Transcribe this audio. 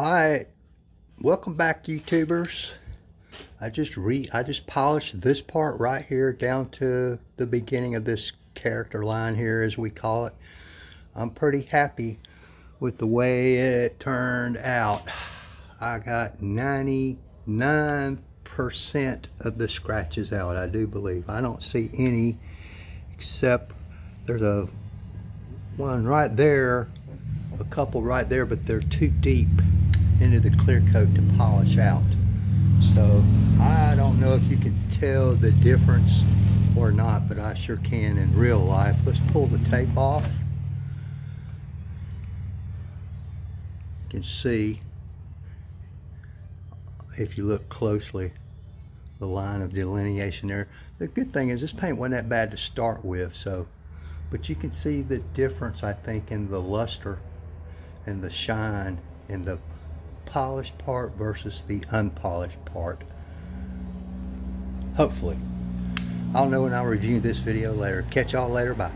Alright, welcome back, YouTubers. I just polished this part right here down to the beginning of this character line here, as we call it. I'm pretty happy with the way it turned out. I got 99% of the scratches out, I do believe. I don't see any, except there's a one right there, a couple right there, but they're too deep into the clear coat to polish out. So I don't know if you can tell the difference or not, but I sure can in real life. Let's pull the tape off. You can see, if you look closely, the line of delineation there. The good thing is this paint wasn't that bad to start with, so, but you can see the difference, I think, in the luster and the shine in the polished part versus the unpolished part. Hopefully. I'll know when I review this video later. Catch y'all later. Bye.